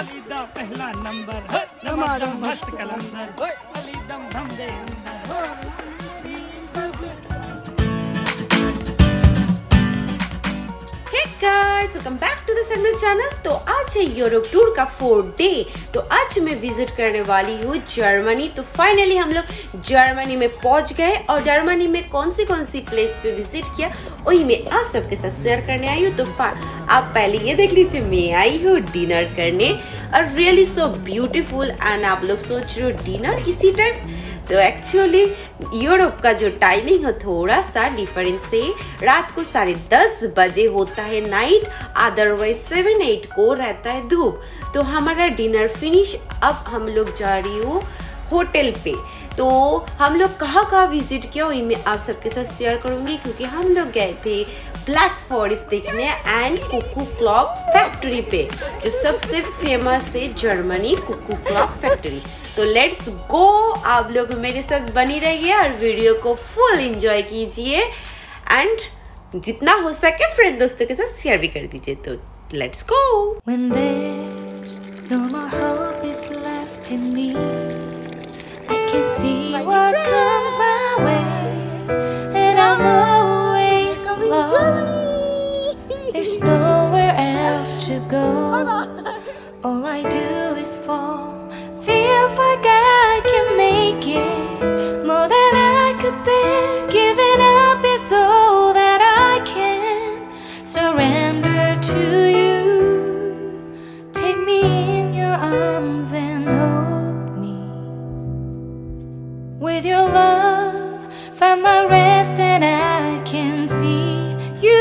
अली दा पहला नंबर नमाज़ मस्त कलंदर अली दम धम दे guys welcome back to the Sandman channel. तो आज है यूरोप टूर का 4 डे। तो आज मैं विजिट करने वाली हूँ जर्मनी। तो फाइनली हम लोग जर्मनी में पहुँच गए और जर्मनी में कौन सी प्लेस पे विजिट किया वही मैं आप सबके साथ शेयर करने आई हूँ। तो आप पहले ये देख लीजिए मैं आई हूँ डिनर करने और रियली सो ब्यूटीफुल। एंड आप लोग सोच रहे हो डिनर इसी टाइम, तो एक्चुअली यूरोप का जो टाइमिंग है थोड़ा सा डिफरेंस से रात को 10:30 बजे होता है नाइट, अदरवाइज 7-8 को रहता है धूप। तो हमारा डिनर फिनिश, अब हम लोग जा रही हो होटल पे। तो हम लोग कहाँ विजिट किया वही मैं आप सबके साथ शेयर करूँगी, क्योंकि हम लोग गए थे ब्लैक फॉरेस्ट देखने एंड कुकू क्लॉक फैक्ट्री पे, जो सबसे फेमस है जर्मनी कुकू क्लॉक फैक्ट्री। तो लेट्स गो, आप लोग मेरे साथ बनी रहिए और वीडियो को फुल एंजॉय कीजिए एंड जितना हो सके फ्रेंड दोस्तों के साथ शेयर भी कर दीजिए। तो let's go. When there's no more hope is left in me, I can see what comes my way, and I'm always lost. There's nowhere else to go. All I do is fall. Feels like I can make it, more than I could bear. Giving up is all that I can. Surrender to you. Take me in your arms and hold me. With your love, find my rest and I can see you.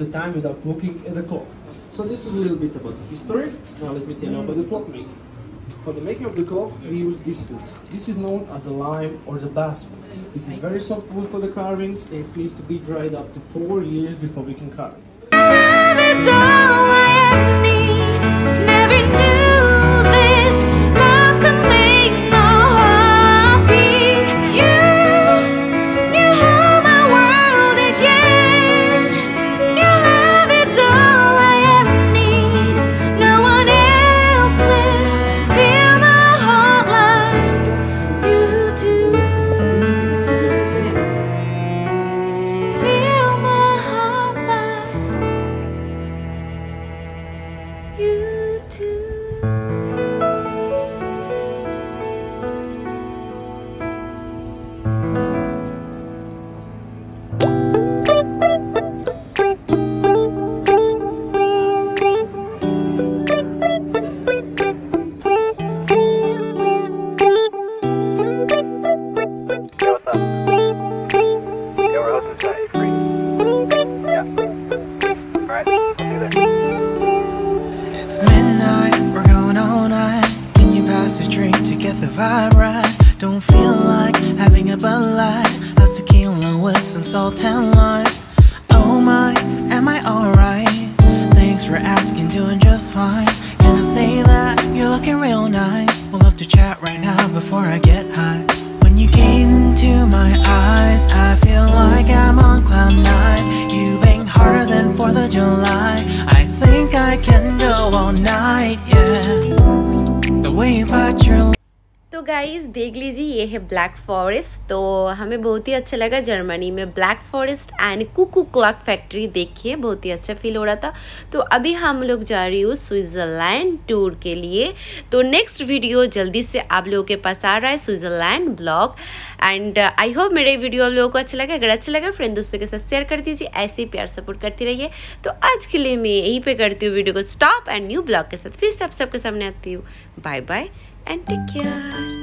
The time without looking at the clock. So this is a little bit about the history. Now let me tell you about the clock making. For the making of the clock we use this wood. This is known as a lime or the basswood. It is very soft wood for the carvings and it needs to be dried up to 4 years before we can carve it. Guys देख लीजिए ये है black forest. तो हमें बहुत ही अच्छा लगा Germany में black forest and cuckoo clock factory देखिए, बहुत ही अच्छा फील हो रहा था। तो अभी हम लोग जा रही हूँ स्विट्ज़रलैंड टूर के लिए। तो नेक्स्ट वीडियो जल्दी से आप लोगों के पास आ रहा है Switzerland blog and I hope मेरे वीडियो आप लोगों को अच्छा लगा। अगर अच्छा लगा फ्रेंड दोस्तों के साथ शेयर कर दीजिए, ऐसे ही प्यार सपोर्ट करती रहिए। तो आज के लिए मैं यहीं पर करती हूँ वीडियो को स्टॉप एंड न्यू ब्लॉग के साथ फिर से आप सबके सामने आती हूँ। Bye bye and take care.